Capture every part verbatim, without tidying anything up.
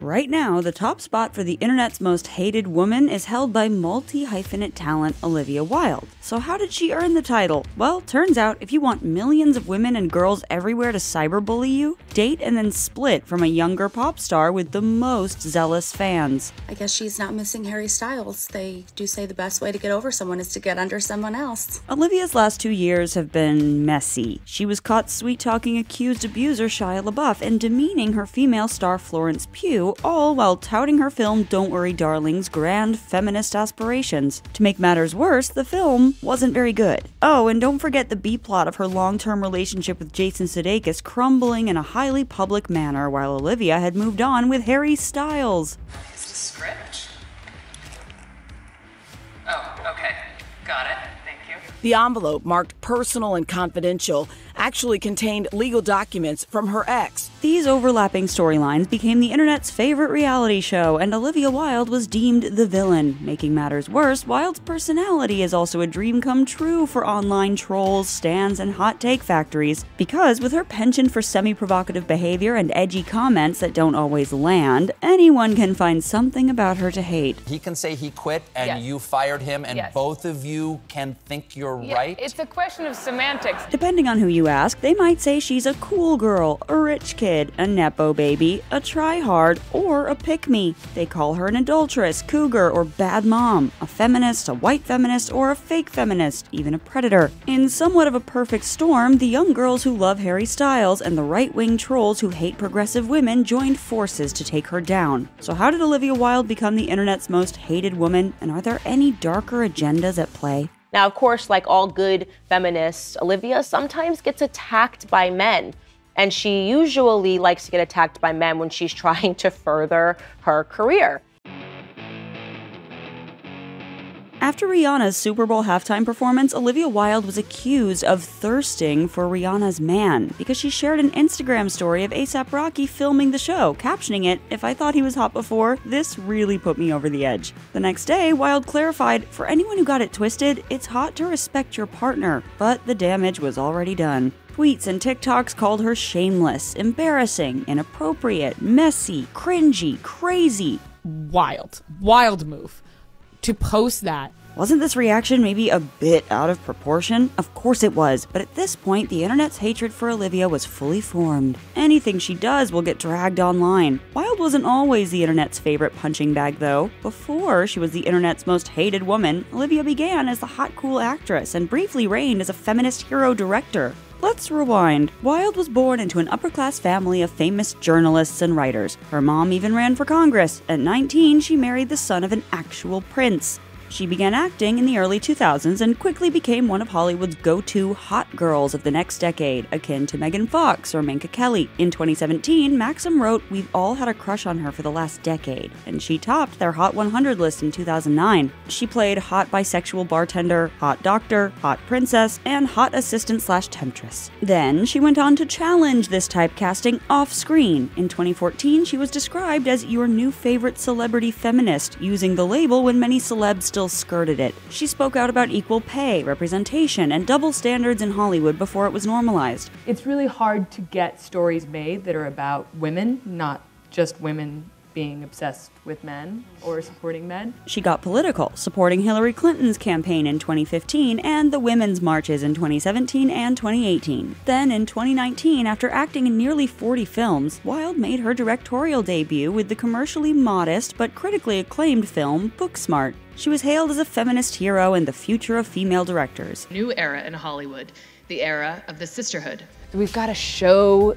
Right now, the top spot for the internet's most hated woman is held by multi-hyphenate talent Olivia Wilde. So how did she earn the title? Well, turns out if you want millions of women and girls everywhere to cyberbully you, date and then split from a younger pop star with the most zealous fans. I guess she's not missing Harry Styles. They do say the best way to get over someone is to get under someone else. Olivia's last two years have been messy. She was caught sweet-talking accused abuser Shia LaBeouf and demeaning her female star Florence Pugh, all while touting her film Don't Worry Darling's grand feminist aspirations. To make matters worse, the film wasn't very good. Oh, and don't forget the B-plot of her long-term relationship with Jason Sudeikis crumbling in a highly public manner while Olivia had moved on with Harry Styles. Is the script? Oh, okay. Got it. Thank you. The envelope, marked personal and confidential, actually contained legal documents from her ex. These overlapping storylines became the internet's favorite reality show, and Olivia Wilde was deemed the villain. Making matters worse, Wilde's personality is also a dream come true for online trolls, stands, and hot take factories, because with her penchant for semi-provocative behavior and edgy comments that don't always land, anyone can find something about her to hate. He can say he quit and yes. you fired him, and yes. both of you can think you're yeah, right? It's a question of semantics. Depending on who you ask, they might say she's a cool girl, a rich kid, a nepo baby, a try-hard, or a pick-me. They call her an adulteress, cougar, or bad mom, a feminist, a white feminist, or a fake feminist, even a predator. In somewhat of a perfect storm, the young girls who love Harry Styles and the right-wing trolls who hate progressive women joined forces to take her down. So how did Olivia Wilde become the internet's most hated woman, and are there any darker agendas at play? Now, of course, like all good feminists, Olivia sometimes gets attacked by men. And she usually likes to get attacked by men when she's trying to further her career. After Rihanna's Super Bowl halftime performance, Olivia Wilde was accused of thirsting for Rihanna's man because she shared an Instagram story of A$AP Rocky filming the show, captioning it, "If I thought he was hot before, this really put me over the edge." The next day, Wilde clarified, "For anyone who got it twisted, it's hot to respect your partner," but the damage was already done. Tweets and TikToks called her shameless, embarrassing, inappropriate, messy, cringy, crazy. Wild. Wild move. To post that. Wasn't this reaction maybe a bit out of proportion? Of course it was, but at this point, the internet's hatred for Olivia was fully formed. Anything she does will get dragged online. Wilde wasn't always the internet's favorite punching bag, though. Before she was the internet's most hated woman, Olivia began as the hot, cool actress and briefly reigned as a feminist hero director. Let's rewind. Wilde was born into an upper-class family of famous journalists and writers. Her mom even ran for Congress. At nineteen, she married the son of an actual prince. She began acting in the early two thousands and quickly became one of Hollywood's go-to hot girls of the next decade, akin to Megan Fox or Minka Kelly. In twenty seventeen, Maxim wrote, "We've all had a crush on her for the last decade," and she topped their Hot one hundred list in two thousand nine. She played hot bisexual bartender, hot doctor, hot princess, and hot assistant slash temptress. Then she went on to challenge this typecasting off-screen. In twenty fourteen, she was described as your new favorite celebrity feminist, using the label when many celebs still skirted it. She spoke out about equal pay, representation, and double standards in Hollywood before it was normalized. It's really hard to get stories made that are about women, not just women being obsessed with men or supporting men. She got political, supporting Hillary Clinton's campaign in twenty fifteen and the women's marches in twenty seventeen and twenty eighteen. Then in twenty nineteen, after acting in nearly forty films, Wilde made her directorial debut with the commercially modest but critically acclaimed film Booksmart. She was hailed as a feminist hero and the future of female directors. New era in Hollywood, the era of the sisterhood. We've got to show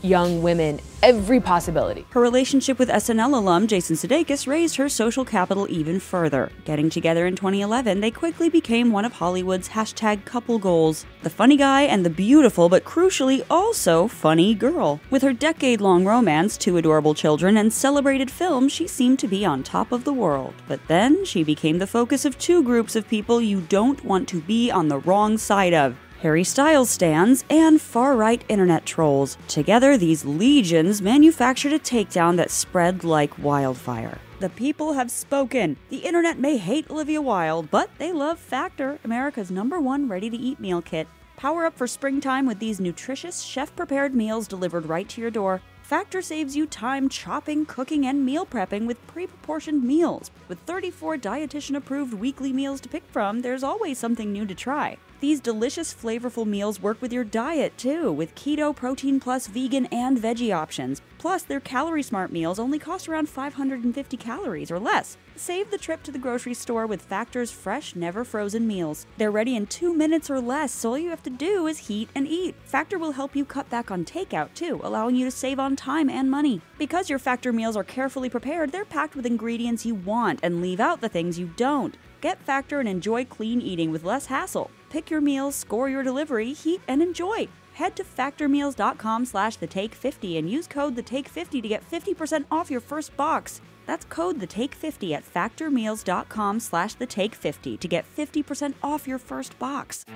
young women every possibility. Her relationship with S N L alum Jason Sudeikis raised her social capital even further. Getting together in twenty eleven, they quickly became one of Hollywood's hashtag couple goals. The funny guy and the beautiful, but crucially also funny girl. With her decade-long romance, two adorable children, and celebrated film, she seemed to be on top of the world. But then she became the focus of two groups of people you don't want to be on the wrong side of: Harry Styles stans and far-right internet trolls. Together, these legions manufactured a takedown that spread like wildfire. The people have spoken. The internet may hate Olivia Wilde, but they love Factor, America's number one ready-to-eat meal kit. Power up for springtime with these nutritious, chef-prepared meals delivered right to your door. Factor saves you time chopping, cooking, and meal prepping with pre-proportioned meals. With thirty-four dietitian-approved weekly meals to pick from, there's always something new to try. These delicious, flavorful meals work with your diet, too, with keto, protein plus, vegan, and veggie options. Plus, their calorie-smart meals only cost around five hundred fifty calories or less. Save the trip to the grocery store with Factor's fresh, never-frozen meals. They're ready in two minutes or less, so all you have to do is heat and eat. Factor will help you cut back on takeout, too, allowing you to save on time and money. Because your Factor meals are carefully prepared, they're packed with ingredients you want and leave out the things you don't. Get Factor and enjoy clean eating with less hassle. Pick your meals, score your delivery, heat, and enjoy. Head to factor meals dot com slash the take fifty and use code the take fifty to get fifty percent off your first box. That's code the take fifty at factor meals dot com slash the take fifty to get fifty percent off your first box.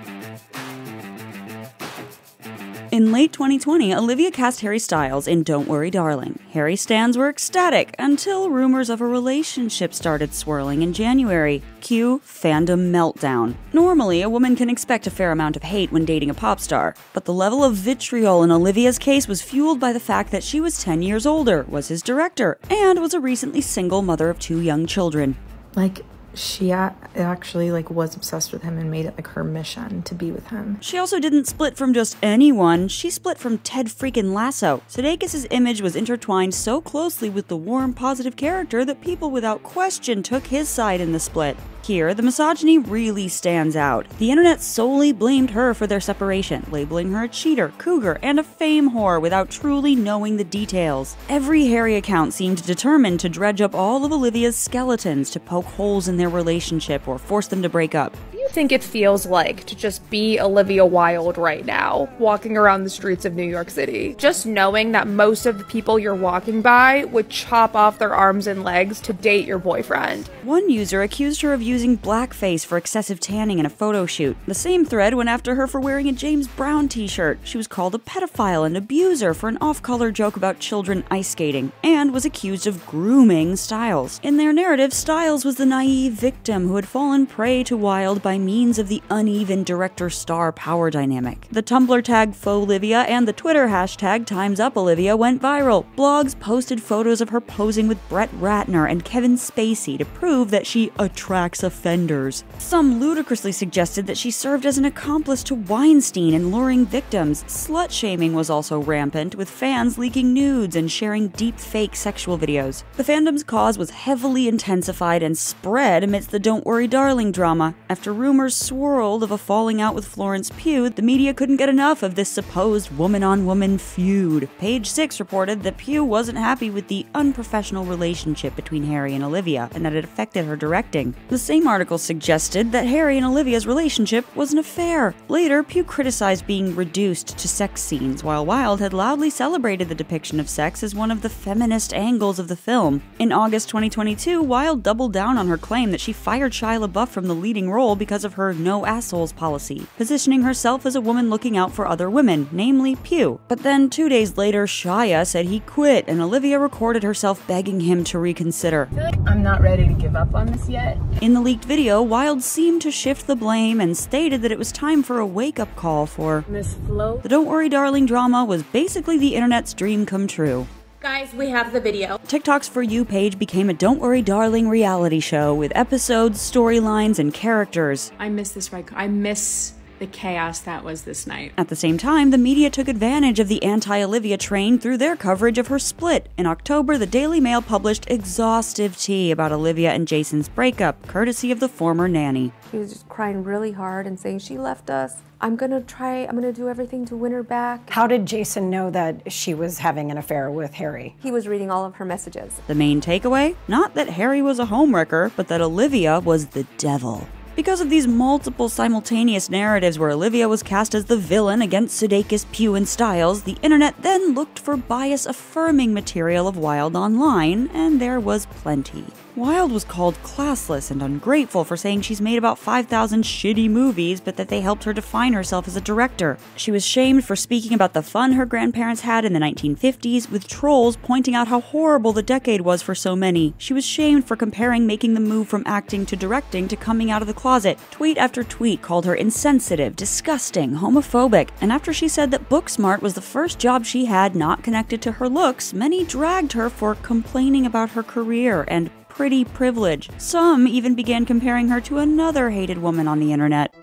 In late twenty twenty, Olivia cast Harry Styles in Don't Worry Darling. Harry stans were ecstatic until rumors of a relationship started swirling in January. Cue fandom meltdown. Normally, a woman can expect a fair amount of hate when dating a pop star, but the level of vitriol in Olivia's case was fueled by the fact that she was ten years older, was his director, and was a recently single mother of two young children. Like, she actually like was obsessed with him and made it like her mission to be with him. She also didn't split from just anyone. She split from Ted freaking Lasso. Sudeikis' image was intertwined so closely with the warm, positive character that people without question took his side in the split. Here, the misogyny really stands out. The internet solely blamed her for their separation, labeling her a cheater, cougar, and a fame whore without truly knowing the details. Every Harry account seemed determined to dredge up all of Olivia's skeletons to poke holes in their relationship or force them to break up. What do you think it feels like to just be Olivia Wilde right now, walking around the streets of New York City? Just knowing that most of the people you're walking by would chop off their arms and legs to date your boyfriend. One user accused her of using using blackface for excessive tanning in a photo shoot. The same thread went after her for wearing a James Brown t-shirt. She was called a pedophile and abuser for an off-color joke about children ice skating, and was accused of grooming Styles. In their narrative, Styles was the naive victim who had fallen prey to Wilde by means of the uneven director-star power dynamic. The Tumblr tag FauxOlivia and the Twitter hashtag TimesUpOlivia went viral. Blogs posted photos of her posing with Brett Ratner and Kevin Spacey to prove that she attracts offenders. Some ludicrously suggested that she served as an accomplice to Weinstein in luring victims. Slut-shaming was also rampant, with fans leaking nudes and sharing deep-fake sexual videos. The fandom's cause was heavily intensified and spread amidst the Don't Worry Darling drama. After rumors swirled of a falling out with Florence Pugh, the media couldn't get enough of this supposed woman-on-woman feud. Page Six reported that Pugh wasn't happy with the unprofessional relationship between Harry and Olivia, and that it affected her directing. The The same article suggested that Harry and Olivia's relationship was an affair. Later, Pugh criticized being reduced to sex scenes, while Wilde had loudly celebrated the depiction of sex as one of the feminist angles of the film. In August twenty twenty-two, Wilde doubled down on her claim that she fired Shia LaBeouf from the leading role because of her no-assholes policy, positioning herself as a woman looking out for other women, namely Pugh. But then, two days later, Shia said he quit, and Olivia recorded herself begging him to reconsider. I feel like I'm not ready to give up on this yet. In the leaked video, Wilde seemed to shift the blame and stated that it was time for a wake-up call for Miss Flo. The Don't Worry Darling drama was basically the internet's dream come true. Guys, we have the video. TikTok's For You page became a Don't Worry Darling reality show with episodes, storylines, and characters. I miss this right. I miss the chaos that was this night. At the same time, the media took advantage of the anti-Olivia train through their coverage of her split. In October, the Daily Mail published exhaustive tea about Olivia and Jason's breakup, courtesy of the former nanny. She was just crying really hard and saying, "She left us. I'm gonna try, I'm gonna do everything to win her back." How did Jason know that she was having an affair with Harry? He was reading all of her messages. The main takeaway? Not that Harry was a homewrecker, but that Olivia was the devil. Because of these multiple simultaneous narratives where Olivia was cast as the villain against Sudeikis, Pugh, and Styles, the internet then looked for bias-affirming material of Wilde online, and there was plenty. Wilde was called classless and ungrateful for saying she's made about five thousand shitty movies, but that they helped her define herself as a director. She was shamed for speaking about the fun her grandparents had in the nineteen fifties, with trolls pointing out how horrible the decade was for so many. She was shamed for comparing making the move from acting to directing to coming out of the closet, tweet after tweet called her insensitive, disgusting, homophobic, and after she said that Booksmart was the first job she had not connected to her looks, many dragged her for complaining about her career and pretty privilege. Some even began comparing her to another hated woman on the internet.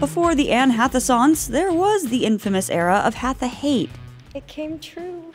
Before the Anne Hathaissance, there was the infamous era of Hathahate. It came true.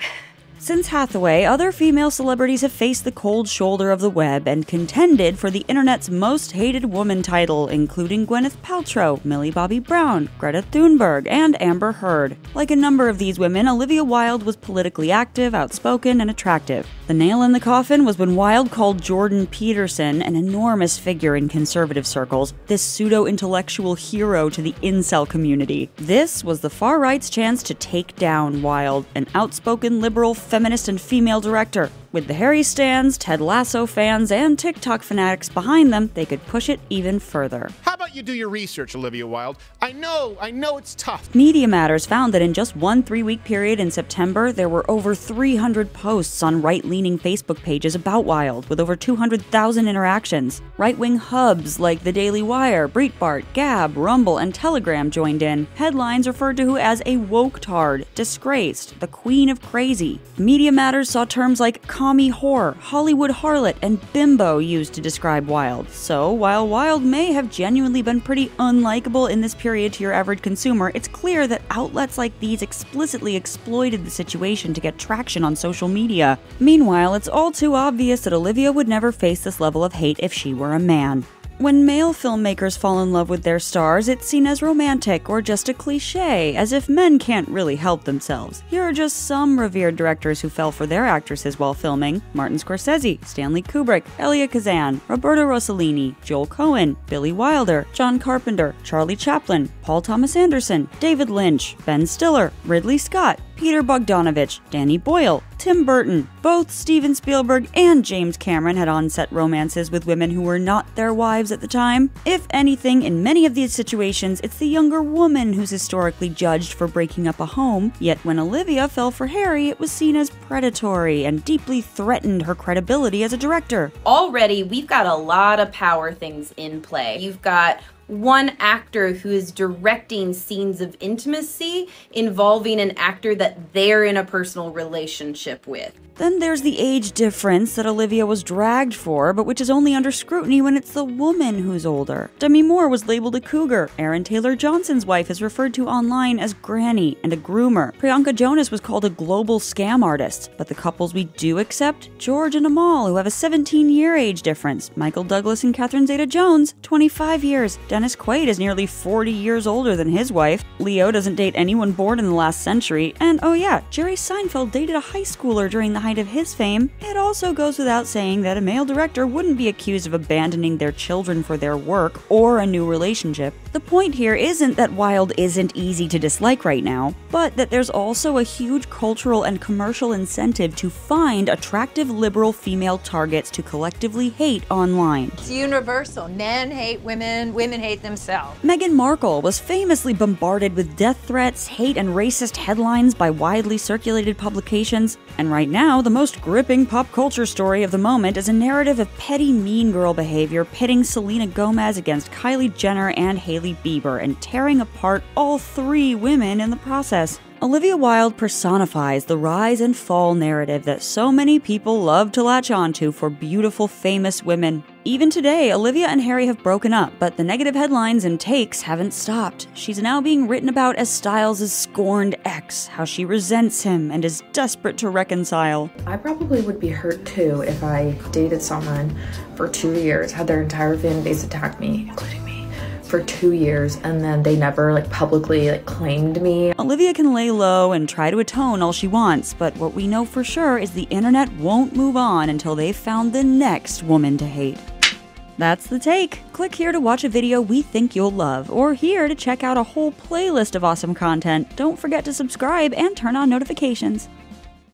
Since Hathaway, other female celebrities have faced the cold shoulder of the web and contended for the internet's most hated woman title, including Gwyneth Paltrow, Millie Bobby Brown, Greta Thunberg, and Amber Heard. Like a number of these women, Olivia Wilde was politically active, outspoken, and attractive. The nail in the coffin was when Wilde called Jordan Peterson, an enormous figure in conservative circles, this pseudo-intellectual hero to the incel community. This was the far right's chance to take down Wilde, an outspoken liberal feminist and female director. With the Harry stans, Ted Lasso fans, and TikTok fanatics behind them, they could push it even further. How about you do your research, Olivia Wilde? I know, I know it's tough. Media Matters found that in just one three-week period in September, there were over three hundred posts on right-leaning Facebook pages about Wilde, with over two hundred thousand interactions. Right-wing hubs like The Daily Wire, Breitbart, Gab, Rumble, and Telegram joined in. Headlines referred to her as a woke-tard, disgraced, the queen of crazy. Media Matters saw terms like commie whore, Hollywood harlot, and bimbo used to describe Wilde. So, while Wilde may have genuinely been pretty unlikable in this period to your average consumer, it's clear that outlets like these explicitly exploited the situation to get traction on social media. Meanwhile, it's all too obvious that Olivia would never face this level of hate if she were a man. When male filmmakers fall in love with their stars, it's seen as romantic or just a cliché, as if men can't really help themselves. Here are just some revered directors who fell for their actresses while filming: Martin Scorsese, Stanley Kubrick, Elia Kazan, Roberto Rossellini, Joel Cohen, Billy Wilder, John Carpenter, Charlie Chaplin, Paul Thomas Anderson, David Lynch, Ben Stiller, Ridley Scott, Peter Bogdanovich, Danny Boyle, Tim Burton. Both Steven Spielberg and James Cameron had on-set romances with women who were not their wives at the time. If anything, in many of these situations, it's the younger woman who's historically judged for breaking up a home, yet when Olivia fell for Harry, it was seen as predatory and deeply threatened her credibility as a director. Already, we've got a lot of power things in play. You've got one actor who is directing scenes of intimacy involving an actor that they're in a personal relationship with. Then there's the age difference that Olivia was dragged for, but which is only under scrutiny when it's the woman who's older. Demi Moore was labeled a cougar, Aaron Taylor Johnson's wife is referred to online as granny and a groomer, Priyanka Jonas was called a global scam artist. But the couples we do accept? George and Amal, who have a seventeen-year age difference, Michael Douglas and Catherine Zeta-Jones, twenty-five years, Dennis Quaid is nearly forty years older than his wife, Leo doesn't date anyone born in the last century, and oh yeah, Jerry Seinfeld dated a high schooler during the height of his fame. It also goes without saying that a male director wouldn't be accused of abandoning their children for their work or a new relationship. The point here isn't that Wilde isn't easy to dislike right now, but that there's also a huge cultural and commercial incentive to find attractive liberal female targets to collectively hate online. It's universal. Men hate women, women hate themselves. Meghan Markle was famously bombarded with death threats, hate and racist headlines by widely circulated publications, and right now the most gripping pop culture story of the moment is a narrative of petty mean girl behavior pitting Selena Gomez against Kylie Jenner and Hailey Bieber and tearing apart all three women in the process. Olivia Wilde personifies the rise and fall narrative that so many people love to latch onto for beautiful, famous women. Even today, Olivia and Harry have broken up, but the negative headlines and takes haven't stopped. She's now being written about as Styles' scorned ex, how she resents him and is desperate to reconcile. I probably would be hurt too if I dated someone for two years, had their entire fan base attack me, including me, for two years, and then they never like publicly like claimed me. Olivia can lay low and try to atone all she wants, but what we know for sure is the internet won't move on until they've found the next woman to hate. That's The Take. Click here to watch a video we think you'll love, or here to check out a whole playlist of awesome content. Don't forget to subscribe and turn on notifications.